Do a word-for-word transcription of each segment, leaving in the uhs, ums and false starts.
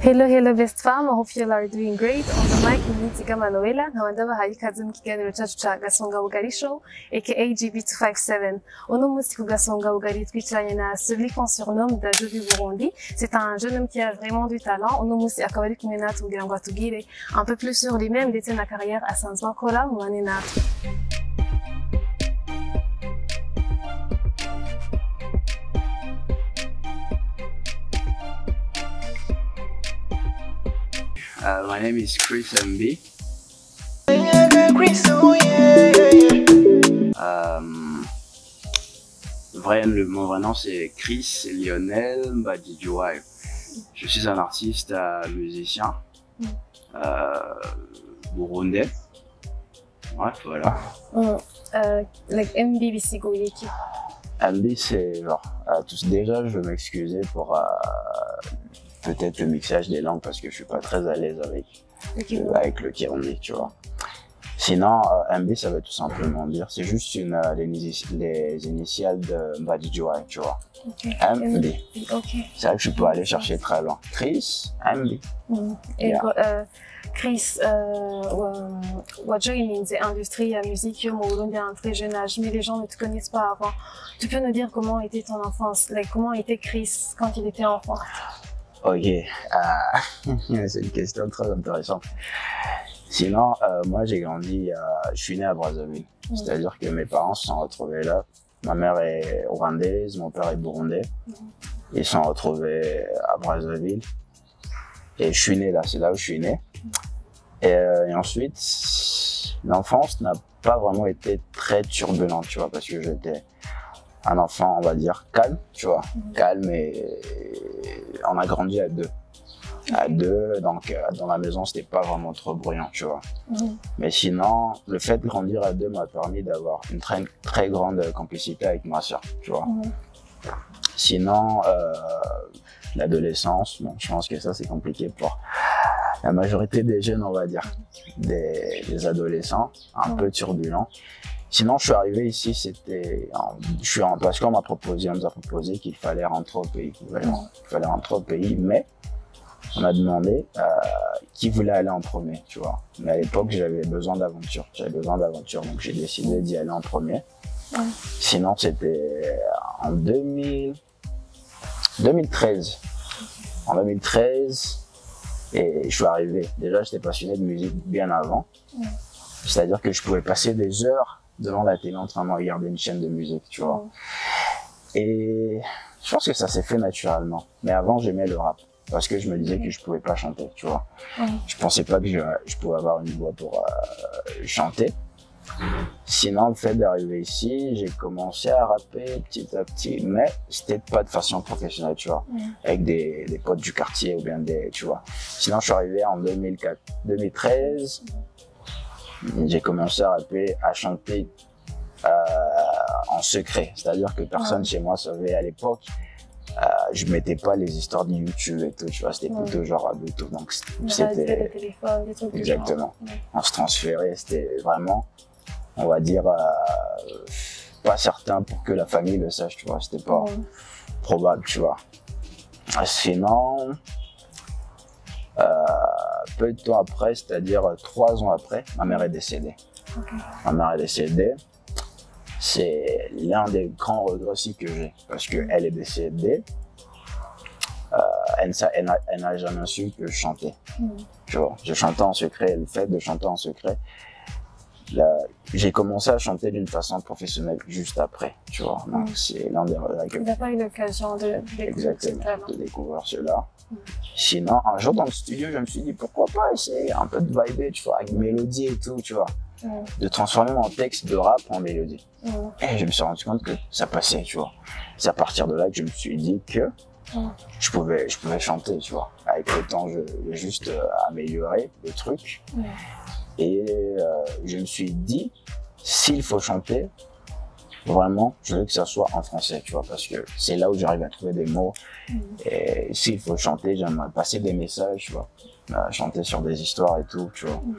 Hello, hello, best fam. I hope you all are doing great. On the mic, Nitika Manuela, nkabandaba hari kazi mu kiganiro cyacu ca Gasonga Bugari Show, aka G B two five seven. Uno munsi ku Gasonga Bugari twicaranye na celui qu'on surnomme Dadju du Burundi. C'est un jeune homme qui a vraiment du talent. Uno munsi akaba ari kumwe natwe kugira ngo atugire un peu plus sur lui-même ndetse na carrière asanzwe akora mu bane natwe. Uh, my name is Chris M B. Um, vrai, mon vrai nom c'est Chris Lionel Badidjouai. Je suis un artiste, un musicien, euh, burundais. Ouais, voilà. Mm, uh, like M B, c'est quoi? M B, c'est genre, uh, tout, déjà je vais m'excuser pour uh, peut-être le mixage des langues parce que je suis pas très à l'aise avec, okay. euh, avec le Kirundi, tu vois. Sinon, euh, M B, ça veut tout simplement dire, c'est juste une, euh, les, les initiales de Mbadjoyi, tu vois. Okay. M B. Okay. C'est vrai que je peux aller chercher très loin. Chris, M B. Mm. Et yeah. euh, Chris, Mbadjoyi, il est industrie, la musique, au Burundi à un très jeune âge, mais les gens ne te connaissent pas avant. Tu peux nous dire comment était ton enfance, like, comment était Chris quand il était enfant? Ok, euh, c'est une question très intéressante. Sinon, euh, moi j'ai grandi, euh, je suis né à Brazzaville. Mmh. C'est-à-dire que mes parents se sont retrouvés là. Ma mère est rwandaise, mon père est burundais. Mmh. Ils se sont retrouvés à Brazzaville. Et je suis né là, c'est là où je suis né. Mmh. Et, euh, et ensuite, l'enfance n'a pas vraiment été très turbulente, tu vois, parce que j'étais un enfant, on va dire, calme, tu vois, mmh. calme et on a grandi à deux. Okay. À deux, donc euh, dans la maison, c'était pas vraiment trop bruyant, tu vois. Mmh. Mais sinon, le fait de grandir à deux m'a permis d'avoir une très, très grande complicité avec ma soeur, tu vois. Mmh. Sinon, euh, l'adolescence, bon, je pense que ça, c'est compliqué pour la majorité des jeunes, on va dire, des, des adolescents, un mmh. peu turbulents. Sinon, je suis arrivé ici, c'était, je suis en, parce qu'on m'a proposé, on nous a proposé qu'il fallait rentrer au pays, qu'il fallait, qu'il fallait rentrer au pays, mais on a demandé euh, qui voulait aller en premier, tu vois. Mais à l'époque, j'avais besoin d'aventure, j'avais besoin d'aventure, donc j'ai décidé d'y aller en premier. Ouais. Sinon, c'était en deux mille treize. En deux mille treize, et je suis arrivé. Déjà, j'étais passionné de musique bien avant, ouais. C'est-à-dire que je pouvais passer des heures devant la télé en train de regarder une chaîne de musique, tu vois. Mmh. Et je pense que ça s'est fait naturellement. Mais avant, j'aimais le rap parce que je me disais mmh. que je pouvais pas chanter, tu vois. Mmh. Je pensais pas que je, je pouvais avoir une voix pour euh, chanter. Mmh. Sinon, le fait d'arriver ici, j'ai commencé à rapper petit à petit, mais c'était pas de façon professionnelle, tu vois, mmh. avec des, des potes du quartier ou bien des, tu vois. Sinon, je suis arrivé en deux mille treize. Mmh. J'ai commencé à rapper, à chanter euh, en secret, c'est-à-dire que personne ouais. chez moi savait à l'époque. Euh, je mettais pas les histoires de YouTube et tout, tu vois, c'était ouais. plutôt genre à Bluetooth, donc c'était… Exactement, ouais. on se transférait, c'était vraiment, on va dire, euh, pas certain pour que la famille le sache, tu vois, c'était pas ouais. probable, tu vois. Sinon… Euh, peu de temps après, c'est-à-dire trois ans après, ma mère est décédée. Okay. Ma mère est décédée, c'est l'un des grands regrets aussi que j'ai, parce qu'elle est décédée, euh, elle, elle, elle n'a jamais su que je chantais. Mm. Tu vois, je chantais en secret, le fait de chanter en secret, j'ai commencé à chanter d'une façon professionnelle juste après, tu vois, donc mm. c'est l'un des regrets. Tu n'as pas eu l'occasion de, de découvrir cela. Mm. Sinon, un jour dans le studio, je me suis dit pourquoi pas essayer un peu de viber, tu vois, avec mélodie et tout, tu vois, mm. de transformer mon texte de rap en mélodie. Mm. Et je me suis rendu compte que ça passait, tu vois. C'est à partir de là que je me suis dit que mm. je pouvais, je pouvais chanter, tu vois. Avec le temps, je vais juste euh, améliorer le truc. Mm. Et euh, je me suis dit, s'il faut chanter, vraiment, je veux que ça soit en français, tu vois, parce que c'est là où j'arrive à trouver des mots. Mmh. Et s'il faut chanter, j'aimerais passer des messages, tu vois, euh, chanter sur des histoires et tout, tu vois. Mmh.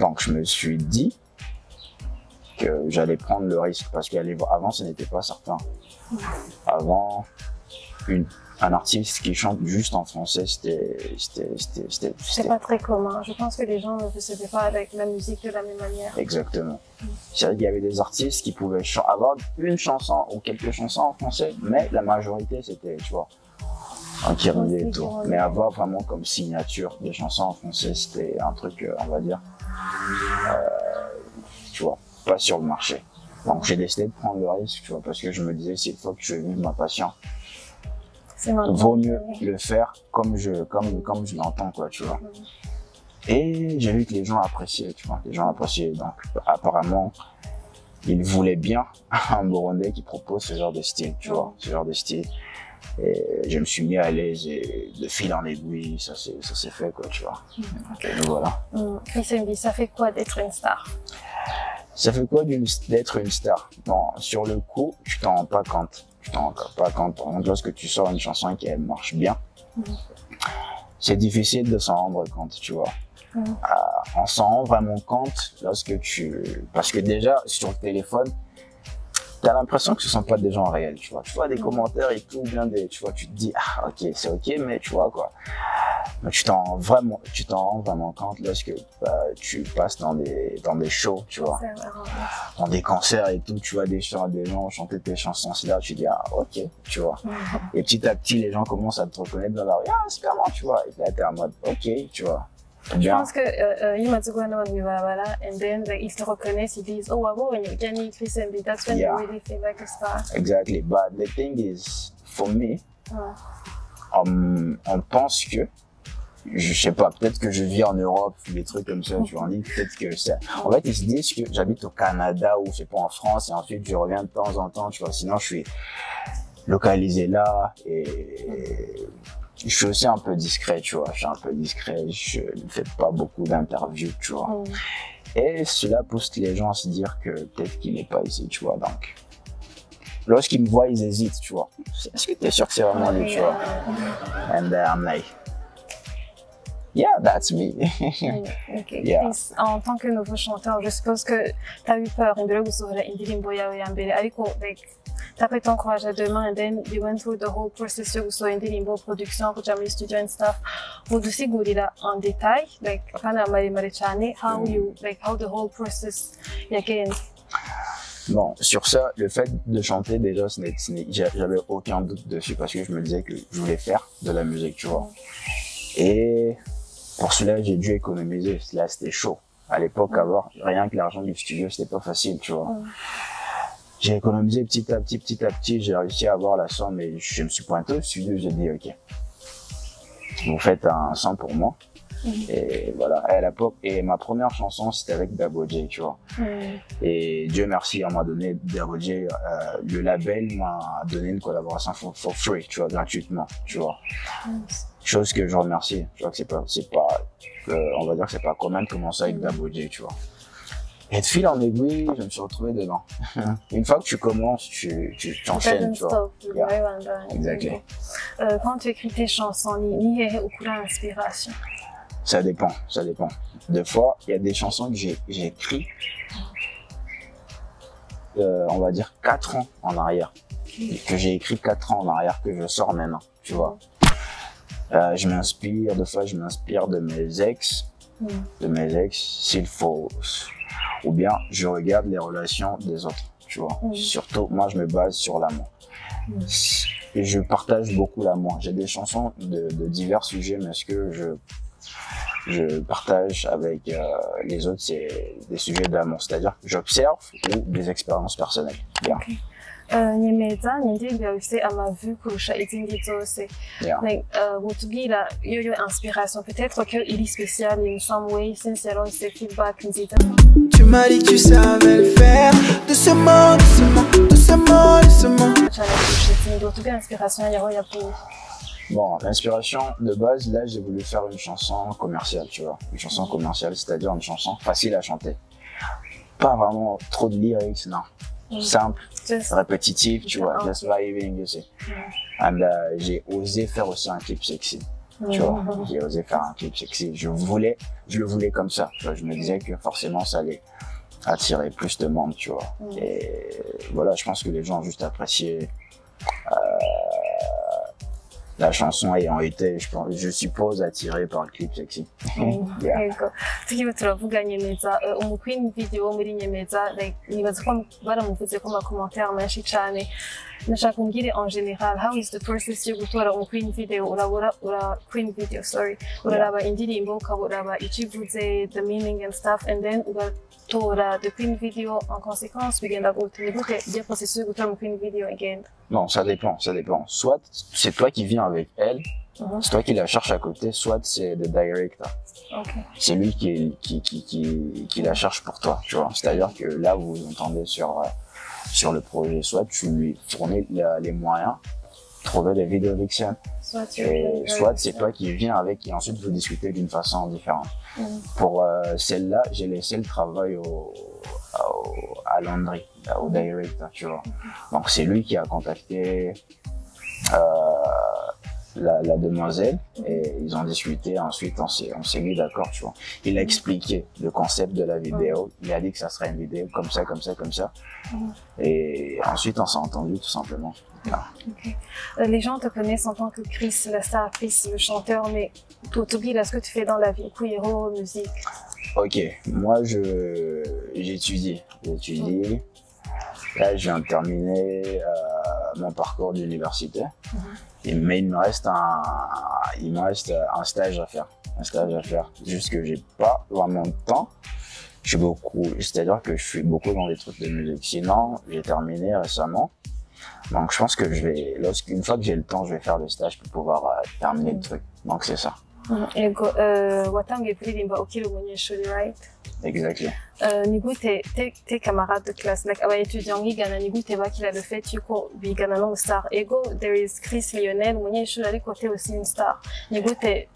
Donc, je me suis dit que j'allais prendre le risque, parce qu'avant, ce n'était pas certain. Mmh. Avant, une un artiste qui chante juste en français, c'était... C'est pas très commun. Je pense que les gens ne faisaient pas avec la musique de la même manière. Exactement. Mmh. C'est-à-dire qu'il y avait des artistes qui pouvaient avoir une chanson ou quelques chansons en français, mais la majorité, c'était, tu vois, un qui revenait et tout. Mais avoir vraiment comme signature des chansons en français, c'était un truc, on va dire, euh, tu vois, pas sur le marché. Donc j'ai décidé de prendre le risque, tu vois, parce que je me disais, c'est une fois que je vive ma passion, vaut mieux le faire comme je, comme, comme je l'entends, quoi, tu vois. Mm. Et j'ai vu que les gens appréciaient, tu vois, les gens appréciaient, donc apparemment, ils voulaient bien un Burundais qui propose ce genre de style, tu mm. vois, ce genre de style. Et je me suis mis à l'aise et de fil en aiguille, ça s'est fait, quoi, tu vois. Mm. Okay. Donc voilà. Mm. Chris, ça fait quoi d'être une star? Ça fait quoi d'être une star? Bon, sur le coup, tu t'en rends pas compte. Tu t'en rends pas compte. Lorsque tu sors une chanson qui marche bien, mmh. c'est difficile de s'en rendre compte, tu vois. Mmh. Euh, on s'en rend vraiment compte lorsque tu... Parce que déjà, sur le téléphone, t'as l'impression que ce sont pas des gens réels, tu vois. Tu vois des mmh. commentaires et tout, bien des... Tu vois, tu te dis, ah, ok, c'est ok, mais tu vois, quoi. Mais tu t'en vraiment, tu t'en rends vraiment compte lorsque bah, tu passes dans des dans des shows, tu vois, dans des concerts et tout, tu vois des gens, des gens chanter tes chansons, c'est là tu dis ah ok, tu vois. Mm-hmm. Et petit à petit les gens commencent à te reconnaître dans la rue, ah c'est comment, tu vois. Et là t'es en mode ok, tu vois. Bien. Je pense que and then ils te reconnaissent, ils disent oh wow, when you can Chris M B, that's when you really feel like a star. Exactly, but the thing is, for me, mm. um, on pense que je sais pas, peut-être que je vis en Europe, des trucs comme ça, tu vois, peut-être que ça... En fait, ils se disent que j'habite au Canada ou je sais pas, en France, et ensuite je reviens de temps en temps, tu vois, sinon je suis localisé là, et je suis aussi un peu discret, tu vois, je suis un peu discret, je ne fais pas beaucoup d'interviews, tu vois. Mm. Et cela pousse les gens à se dire que peut-être qu'il n'est pas ici, tu vois, donc... Lorsqu'ils me voient, ils hésitent, tu vois. Est-ce que t'es sûr que c'est vraiment lui, tu vois? And then I'm like... Yeah, that's me. Okay. Yeah. En tant que nouveau chanteur, je suppose que tu as eu peur. Tu as pris ton courage à deux mains and then you went through the whole process of production, studio and stuff. Vous aussi en détail, like how you like how the whole process again. Bon, sur ça, le fait de chanter déjà, j'avais aucun doute dessus parce que je me disais que je voulais faire de la musique, tu vois. Et pour cela, j'ai dû économiser. Là, c'était chaud. À l'époque, avoir rien que l'argent du studio, c'était pas facile, tu vois. Mm. J'ai économisé petit à petit, petit à petit. J'ai réussi à avoir la somme et je me suis pointé au studio. J'ai dit, OK, vous faites un son pour moi. Mm. Et voilà, à l'époque. Et ma première chanson, c'était avec Davo J, tu vois. Mm. Et Dieu merci, on m'a donné Davo J. Euh, le label m'a donné une collaboration for, for free, tu vois, gratuitement, tu vois. Mm. Chose que je remercie, je vois que c'est pas, c'est pas, euh, on va dire que c'est pas commun de commencer avec Davo J, tu vois. Et de fil en aiguille, je me suis retrouvé dedans. Une fois que tu commences, tu, tu t'enchaînes, tu vois. Yeah. Exactement. Euh, quand tu écris tes chansons, ni ou couleur inspiration. Ça dépend, ça dépend. Des fois, il y a des chansons que j'ai, j'écris, euh, on va dire quatre ans en arrière, que j'ai écrit quatre ans en arrière, que je sors maintenant, tu vois. Euh, je m'inspire, des fois je m'inspire de mes ex, mm. de mes ex, s'il faut, ou bien je regarde les relations des autres, tu vois. Mm. Surtout, moi je me base sur l'amour. Mm. Et je partage beaucoup l'amour. J'ai des chansons de, de divers sujets, mais ce que je, je partage avec euh, les autres, c'est des sujets d'amour. C'est-à-dire que j'observe ou des expériences personnelles. Bien. Okay. Nyemeza nindibya ufite amavu kurusha izindi zose like gutubwira iyo yo inspiration peut-être que il est spécial in some way since elle a eu ses feedback nzita. Tu m'as dit que tu savais le faire de ce monde ce monde de ce monde ce monde. Tu as dit d'autres inspirations il y a pour. Bon, l'inspiration de base, là j'ai voulu faire une chanson commerciale, tu vois, une chanson commerciale, c'est-à-dire une chanson facile à chanter, pas vraiment trop de lyrics, non. Simple, just répétitif, tu vois, just vibing, you see. And uh, j'ai osé faire aussi un clip sexy, tu vois, j'ai osé faire un clip sexy, je voulais, je le voulais comme ça, tu vois, je me disais que forcément ça allait attirer plus de monde, tu vois. Mm. Et voilà, je pense que les gens ont juste apprécié euh, la chanson ayant été, je, pense, je suppose, attirée par le clip sexy. En général, how is the process you go queen video or queen video, sorry, or the meaning and stuff, and then the queen video en conséquence, begin to the process you go queen video again. Non, ça dépend, ça dépend. Soit c'est toi qui viens avec elle, mm-hmm. c'est toi qui la cherches à côté, soit c'est le director. Okay. C'est lui qui, qui, qui, qui, qui la cherche pour toi, tu vois. C'est-à-dire que là, vous vous entendez sur, euh, sur le projet, soit tu lui fournis la, les moyens, trouver les vidéos directions, soit, soit c'est toi qui viens avec et ensuite vous discutez d'une façon différente. Mm-hmm. Pour euh, celle-là, j'ai laissé le travail au, au, à Landry. Au direct, tu vois. Donc c'est lui qui a contacté euh, la, la demoiselle et ils ont discuté. Ensuite, on s'est mis d'accord, tu vois. Il a expliqué le concept de la vidéo. Il a dit que ça serait une vidéo comme ça, comme ça, comme ça. Et ensuite, on s'est entendu tout simplement. Ah. Okay. Euh, les gens te connaissent en tant que Chris, la star, Chris, le chanteur, mais t'oublies là ce que tu fais dans la vie, Kouiro, musique. Ok, moi je j'étudie, j'étudie. Mmh. Là, je viens de terminer euh, mon parcours d'université, mmh. Et, mais il me reste un, il me reste un stage à faire, un stage à faire. Juste que j'ai pas vraiment de temps. Je suis beaucoup, c'est-à-dire que je suis beaucoup dans des trucs de musique. Sinon, j'ai terminé récemment. Donc je pense que je vais, lorsqu'une fois que j'ai le temps, je vais faire le stage pour pouvoir euh, terminer le truc. Donc c'est ça. Ego, watang est plus limba okilo monyeshuri, right? Exactement. Nigu tes tes camarades de classe, like avant étudiant, ni gana nigu tes baki la le fait tu co bi gana long star. Ego, there is Chris Lionel monyeshuri côté aussi une star. Nigu tes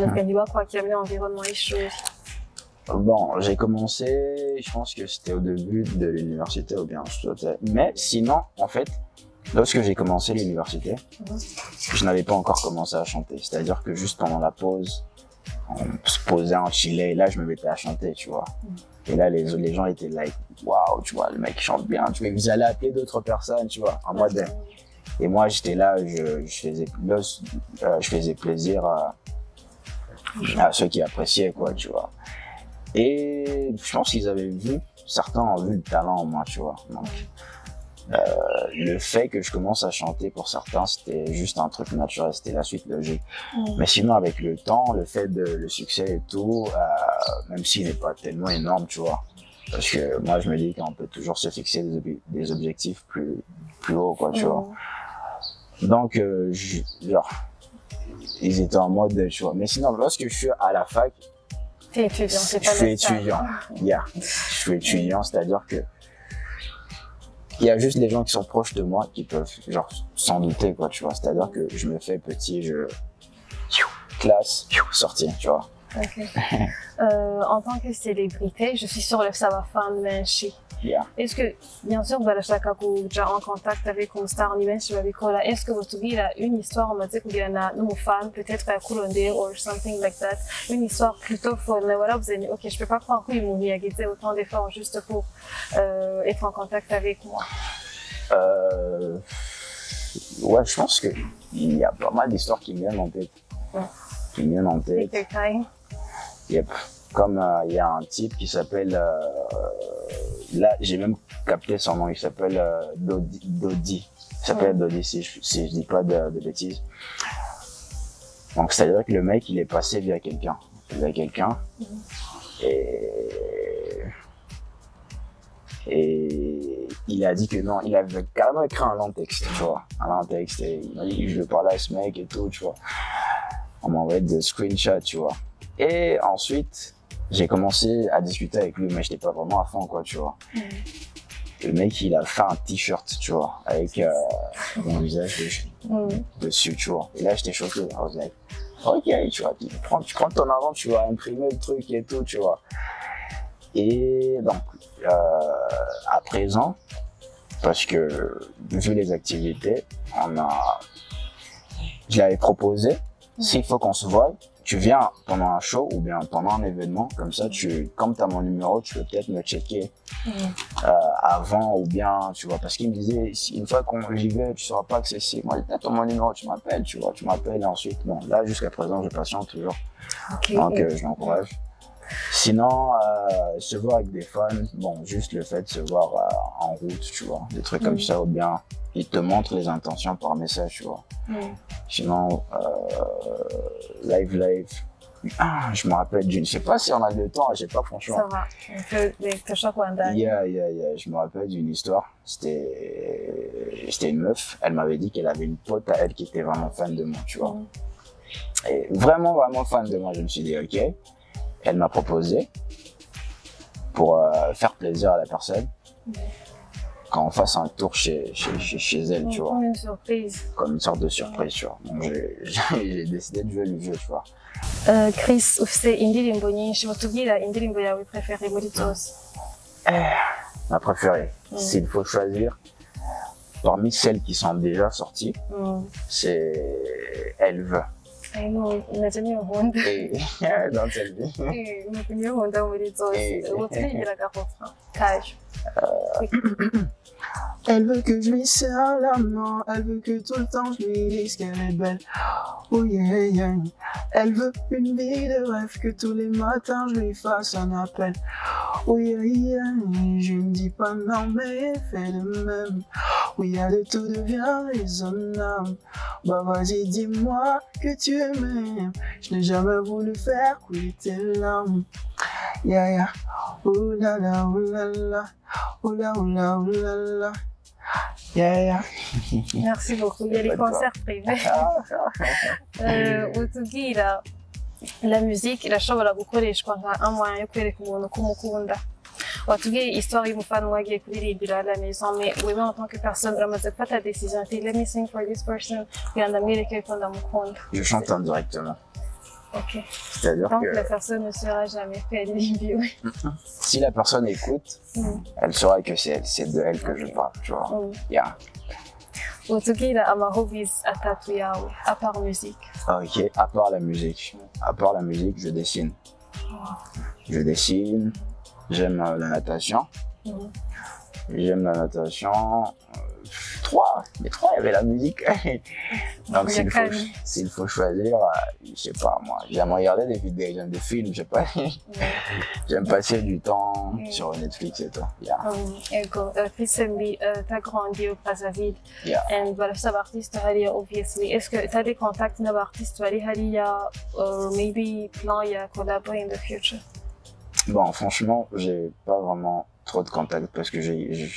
notre candidat quoi qui a mis environnement et choses. Bon, j'ai commencé, je pense que c'était au début de l'université ou bien je sais. Mais sinon, en fait, lorsque j'ai commencé l'université, mm-hmm. je n'avais pas encore commencé à chanter. C'est-à-dire que juste pendant la pause, on se posait en chillait et là je me mettais à chanter, tu vois. Mm-hmm. Et là les, les gens étaient like, waouh, tu vois, le mec chante bien. Tu vois, vous allez appeler d'autres personnes, tu vois, en mode. Mm-hmm. Et moi j'étais là, je, je, faisais, euh, je faisais plaisir à, à ceux qui appréciaient, quoi, tu vois. Et je pense qu'ils avaient vu, certains ont vu le talent en moi, tu vois. Donc, euh, le fait que je commence à chanter pour certains, c'était juste un truc naturel, c'était la suite logique. Mmh. Mais sinon, avec le temps, le fait de le succès et tout, euh, même s'il n'est pas tellement énorme, tu vois. Parce que moi, je me dis qu'on peut toujours se fixer des, ob des objectifs plus, plus hauts, quoi, tu mmh. vois. Donc, euh, je, genre, ils étaient en mode, tu vois. Mais sinon, lorsque je suis à la fac, t'es étudiant, c'est pas le cas. Yeah. Je suis étudiant, je suis étudiant, c'est-à-dire que il y a juste les gens qui sont proches de moi qui peuvent genre s'en douter, quoi, tu vois. C'est-à-dire que je me fais petit, je classe, sortie, tu vois. Okay. euh, en tant que célébrité, je suis sur le savoir-faire de Manchi. Yeah. Est-ce que, bien sûr, vous êtes déjà en contact avec une star, est-ce que vous avez une histoire, on m'a dit qu'il y en a nos fans, peut-être à Coulondé ou something like that, une histoire plutôt folle, mais voilà, vous avez dit, ok, je peux pas croire qu'ils m'ont mis autant d'efforts juste pour euh, être en contact avec moi. Euh, ouais, je pense qu'il y a pas mal d'histoires qui me viennent en tête. Ouais. Qui me viennent en tête. Take your time. Yep. Comme il euh, y a un type qui s'appelle, euh, là j'ai même capté son nom, il s'appelle euh, Dodi, Dodi. Il s'appelle mmh. Dodi si je, si je dis pas de, de bêtises. Donc c'est à dire que le mec il est passé via quelqu'un, via quelqu'un. Mmh. Et... et il a dit que non, il avait carrément écrit un long texte, tu vois. Un long texte et il m'a dit je veux parler à ce mec et tout, tu vois. On m'a envoyé des screenshots, tu vois. Et ensuite, j'ai commencé à discuter avec lui, mais je n'étais pas vraiment à fond, quoi, tu vois. Mmh. Le mec, il a fait un t-shirt, tu vois, avec euh, mon visage de, mmh. dessus, tu vois. Et là, j'étais choqué. I was like, ok, tu vois, tu prends, tu prends ton avant, tu vas imprimer le truc et tout, tu vois. Et donc, euh, à présent, parce que vu les activités, on a, je l'avais proposé, s'il faut qu'on se voie, tu viens pendant un show ou bien pendant un événement, comme ça, tu, comme tu as mon numéro, tu peux peut-être me checker mmh. euh, avant ou bien, tu vois, parce qu'il me disait, une fois qu'on j'y vais, tu ne sauras pas que c'est si. Moi, t'as mon numéro, tu m'appelles, tu vois, tu m'appelles et ensuite, bon, là, jusqu'à présent, je patiente toujours. Okay. Donc, euh, je l'encourage. Sinon, euh, se voir avec des fans, bon, juste le fait de se voir euh, en route, tu vois, des trucs mmh. comme ça, ou bien ils te montrent les intentions par message, tu vois. Mmh. Sinon, euh, live, live, ah, je me rappelle d'une, je sais pas si on a le temps, je sais pas franchement. Ça va, quelque chose qu'on a. Yeah, yeah, yeah, je me rappelle d'une histoire, c'était une meuf, elle m'avait dit qu'elle avait une pote à elle qui était vraiment fan de moi, tu vois. Mmh. Et vraiment, vraiment fan de moi, je me suis dit, ok. Elle m'a proposé, pour euh, faire plaisir à la personne, mmh. quand on fasse un tour chez, chez, chez, chez elle, tu vois. Comme une surprise. Comme une sorte de surprise, tu vois. Donc j'ai décidé de jouer le jeu, tu vois. Euh, Chris, c'est indirimbo nyinshi mutubwira indirimbo yawe préférée muri zose. Ma préférée, mmh. s'il faut choisir, parmi celles qui sont déjà sorties, mmh. c'est Elle veut. I know, I don't know what I don't tell me. I don't know what I don't Elle veut que je lui serre la main, elle veut que tout le temps je lui dise qu'elle est belle. Oh yeah, yeah. Elle veut une vie de rêve, que tous les matins je lui fasse un appel. Oh yeah, yeah. Je ne dis pas non, mais fais le même. Oui, il y a de tout, devient raisonnable. Bah vas-y, dis-moi que tu m'aimes. Je n'ai jamais voulu faire couler tes larmes. Yeah, yeah. Oh là là, oh là là. Oh là, oh là, oh là là. Yeah, yeah. Merci beaucoup. Il y a les concerts privés. Utugira là, la musique, la chambre la gukoreshwa, je crois, un moyen de kwereka umuntu ko mukunda. Utugira histoire y'umufana wagiye kuririmba à la maison, mais wewe en tant que personne, ramaze pas ta décision. Let me sing for this person. Je chante indirectement. Ok. C'est-à-dire que la personne ne sera jamais perdue. Si la personne écoute, mm. elle saura que c'est de elle que je parle, tu vois. Mm. Yeah. Utugira ama hobbies atatu yawe, à part musique. Ok, à part la musique. À part la musique, je dessine. Je dessine, j'aime la natation. Mm. J'aime la natation. Trois, mais trois, il y avait la musique. Donc s'il faut, s'il faut choisir, je sais pas moi, j'aime regarder des vidéos, j'aime des films, je sais pas. J'aime passer du temps mm. sur Netflix et tout. Yeah. Ego, Chris Mbi, t'as grandi au Brazzaville. Yeah. And voilà, ça artiste Haria, obviously. Est-ce que t'as des contacts avec artiste Haria, or maybe plan ya collaborer in the future? Bon, franchement, j'ai pas vraiment trop de contacts parce que j'ai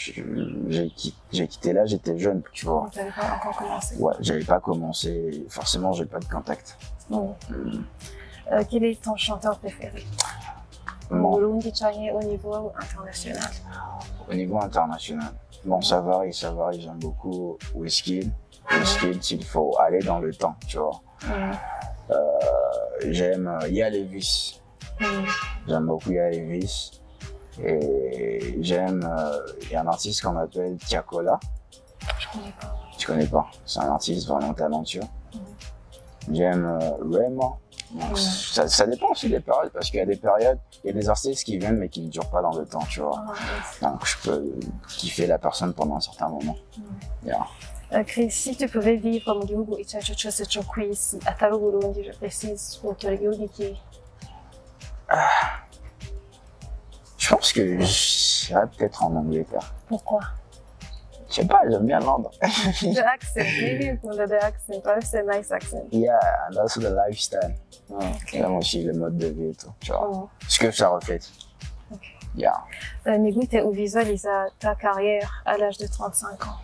quitté là, j'étais jeune, tu vois. J'avais pas encore commencé. Ouais, j'avais pas commencé, forcément j'ai pas de contacts. Mmh. Mmh. Euh, quel est ton chanteur préféré? Bon. Burundi, au niveau international. Au niveau international. Bon, ça varie, ça varie, j'aime beaucoup Whisky. Whisky, il faut aller dans le temps, tu vois. Mmh. Euh, j'aime Yalevis. Mmh. J'aime beaucoup Yalevis. Et j'aime, euh, il y a un artiste qu'on appelle Tiakola. Je connais pas. Tu connais pas? C'est un artiste vraiment talentueux. Mm. J'aime euh, vraiment. Donc, mm. ça, ça dépend aussi des périodes, parce qu'il y a des périodes, il y a des artistes qui viennent mais qui ne durent pas dans le temps, tu vois. Oh, donc je peux kiffer la personne pendant un certain moment. Mm. Yeah. Euh, Chris, si tu pouvais vivre au Burundi, tu je précise, pour te régulier. Je pense que j'irais peut-être en Angleterre. Pourquoi? Je sais pas, j'aime bien Londres. The accent, maybe you the accent, c'est un nice accent. Yeah, and also the lifestyle. Okay. J'aime aussi le mode de vie et tout, tu vois. Oh. Ce que ça reflète. Okay. Yeah. Euh, Négou, tu visualises ta carrière à l'âge de trente-cinq ans?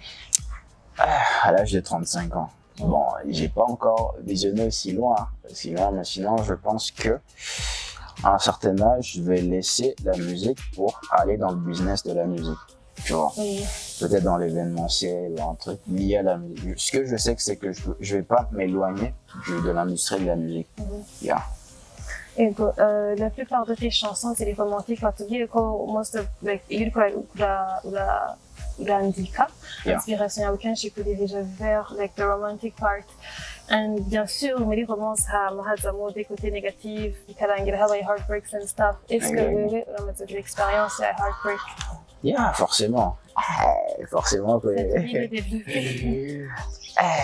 Ah, à l'âge de trente-cinq ans. Mm. Bon, j'ai pas encore visionné aussi loin, aussi loin, mais sinon je pense que à un certain âge, je vais laisser la musique pour aller dans le business de la musique, tu vois. Oui. Peut-être dans l'événementiel, un truc lié à la musique. Ce que je sais, c'est que je ne vais pas m'éloigner de l'industrie de la musique. Mm -hmm. Yeah. Et euh, la plupart de tes chansons, c'est les romantiques. Quand tu dis que most of, like, you la, la, Gandika, yeah. Inspiration African, she could déjà vers like the romantic part. And bien sûr, mes romances have had des côtés négatifs, des heartbreaks and stuff. Est-ce que vous avez de l'expérience à heartbreak? Yeah, forcément. Eh, forcément que. eh,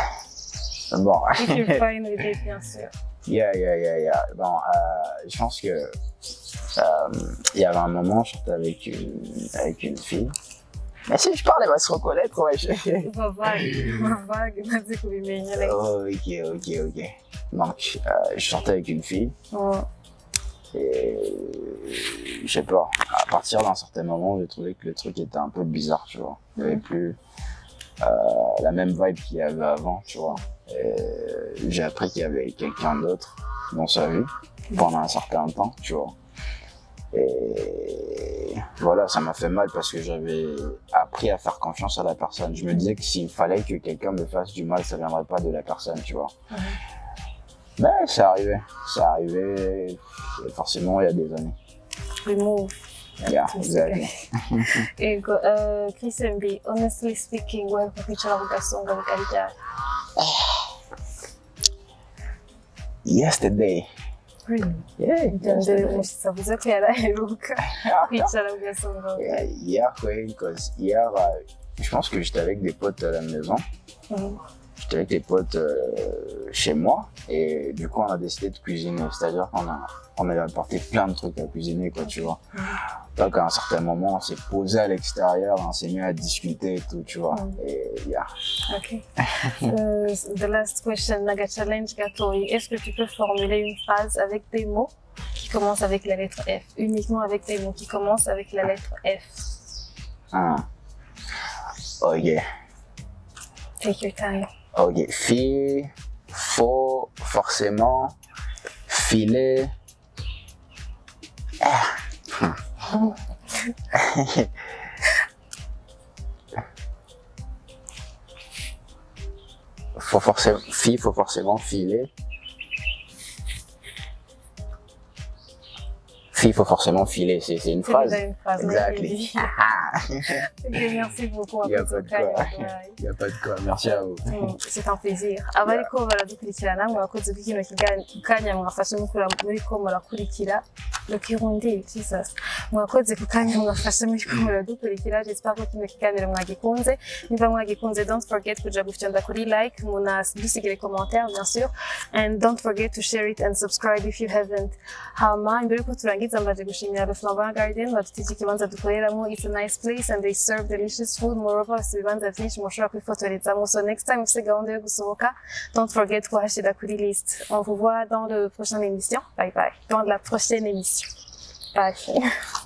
bon. It's bien sûr. Yeah, yeah, yeah, yeah. Bon, euh, je pense que il euh, y avait un moment, j'étais avec une avec une fille. Mais si je parle, elle va se reconnaître, ouais. Ma vague, ma vague, m'a dit qu'on lui met. Ok, ok, ok. Donc, euh, je sortais avec une fille. Ouais. Et je sais pas, à partir d'un certain moment, j'ai trouvé que le truc était un peu bizarre, tu vois. Il n'y avait plus euh, la même vibe qu'il y avait avant, tu vois. J'ai appris qu'il y avait quelqu'un d'autre dans sa vie pendant un certain temps, tu vois. Et voilà, ça m'a fait mal parce que j'avais appris à faire confiance à la personne. Je me disais que s'il fallait que quelqu'un me fasse du mal, ça ne viendrait pas de la personne, tu vois. Mmh. Mais c'est arrivé, c'est arrivé, forcément, il y a des années. Remove. Yeah, exactly. Et uh, Chris M B, honestly speaking, ouais, pourquoi tu as la relation avec quelqu'un? Yesterday. Really? Yeah, yesterday. Ça vous a fait la évoque. Hier, oui, parce que hier, je pense que j'étais avec des potes à la maison. Mm-hmm. J'étais avec des potes euh, chez moi et du coup on a décidé de cuisiner, c'est-à-dire qu'on a, on a apporté plein de trucs à cuisiner, quoi, tu vois. Donc à un certain moment on s'est posé à l'extérieur, on s'est mis à discuter et tout, tu vois. Et yeah. Ok. uh, the last question, Naga Challenge Gatori. Est-ce que tu peux formuler une phrase avec des mots qui commencent avec la lettre F? Uniquement avec des mots qui commencent avec la lettre F. Ah. Oh yeah. Take your time. Ok, fille, faux, forcément, filet. Ah. Hmm. faut forcément, fille, faut forcément, filet. Fille, faut forcément filer, c'est une phrase. C'est une phrase. Exactly. Merci beaucoup. Il n'y a pas de quoi. Il n'y a pas de quoi. Merci à vous. C'est un plaisir. Avant de Don't forget to like, les commentaires, bien sûr. And don't forget to share it and subscribe if you haven't. It's a nice place and they serve delicious food. Moreover, so next time, don't forget to acheter la curry list. On vous voit dans le prochain émission. Bye bye. Dans la prochaine émission. Bye.